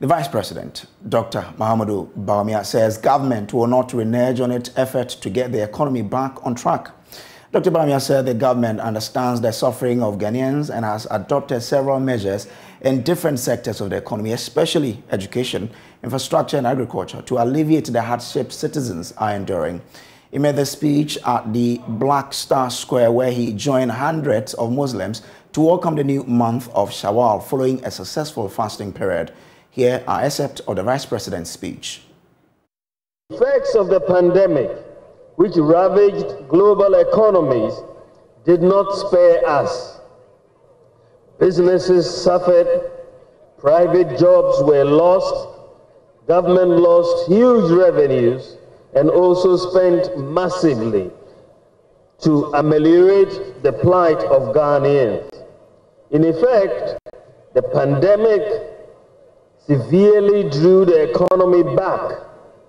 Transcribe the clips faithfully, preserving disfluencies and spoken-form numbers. The Vice President, Doctor Mahamudu Bawumia, says government will not renege on its effort to get the economy back on track. Doctor Bawumia said the government understands the suffering of Ghanaians and has adopted several measures in different sectors of the economy, especially education, infrastructure and agriculture, to alleviate the hardships citizens are enduring. He made the speech at the Black Star Square, where he joined hundreds of Muslims to welcome the new month of Shawwal following a successful fasting period. Here are excerpts of the Vice President's speech. The effects of the pandemic, which ravaged global economies, did not spare us. Businesses suffered, private jobs were lost, government lost huge revenues, and also spent massively to ameliorate the plight of Ghanaians. In effect, the pandemic severely drew the economy back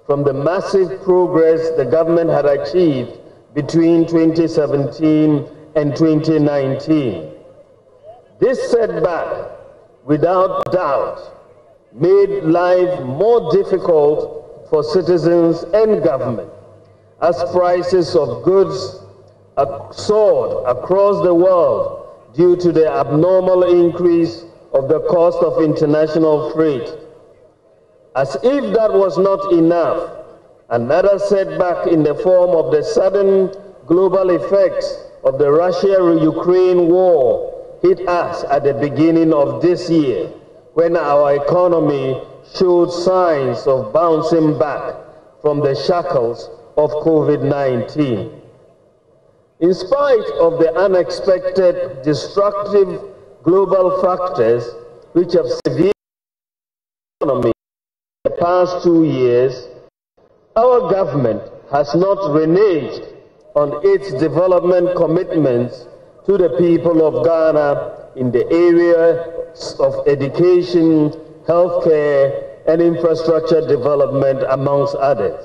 from the massive progress the government had achieved between twenty seventeen and twenty nineteen. This setback, without doubt, made life more difficult for citizens and government, as prices of goods soared across the world due to the abnormal increase of the cost of international freight. As if that was not enough, another setback in the form of the sudden global effects of the Russia-Ukraine war hit us at the beginning of this year, when our economy showed signs of bouncing back from the shackles of COVID nineteen. In spite of the unexpected destructive global factors which have severely affected the economy in the past two years, our government has not reneged on its development commitments to the people of Ghana in the areas of education, healthcare, and infrastructure development, amongst others.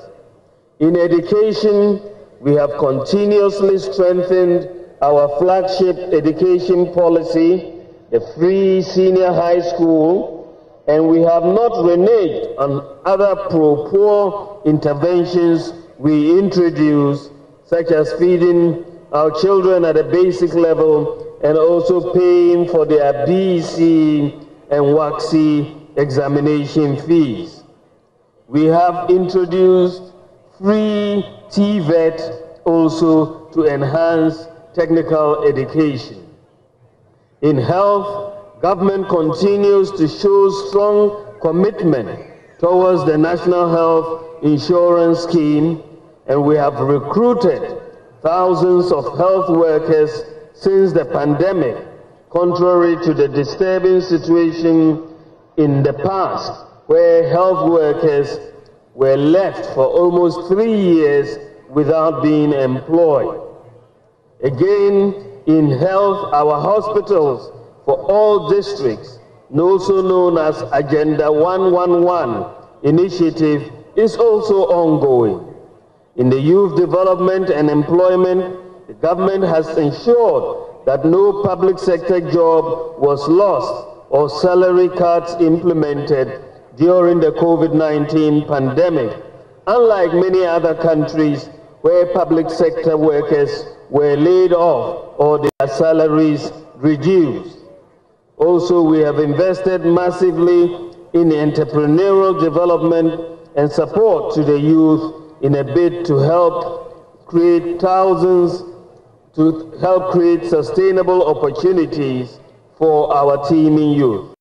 In education, we have continuously strengthened our flagship education policy, the free senior high school, and we have not reneged on other pro-poor interventions we introduced, such as feeding our children at a basic level and also paying for their B E C and WASSCE examination fees. We have introduced free T V E T also to enhance technical education. In health, government continues to show strong commitment towards the National Health Insurance Scheme, and we have recruited thousands of health workers since the pandemic, contrary to the disturbing situation in the past, where health workers were left for almost three years without being employed. Again, in health, our hospitals for all districts, also known as Agenda one one one initiative, is also ongoing. In the youth development and employment, the government has ensured that no public sector job was lost or salary cuts implemented during the COVID nineteen pandemic, unlike many other countries where public sector workers were laid off or their salaries reduced. Also, we have invested massively in entrepreneurial development and support to the youth in a bid to help create thousands, to help create sustainable opportunities for our teeming youth.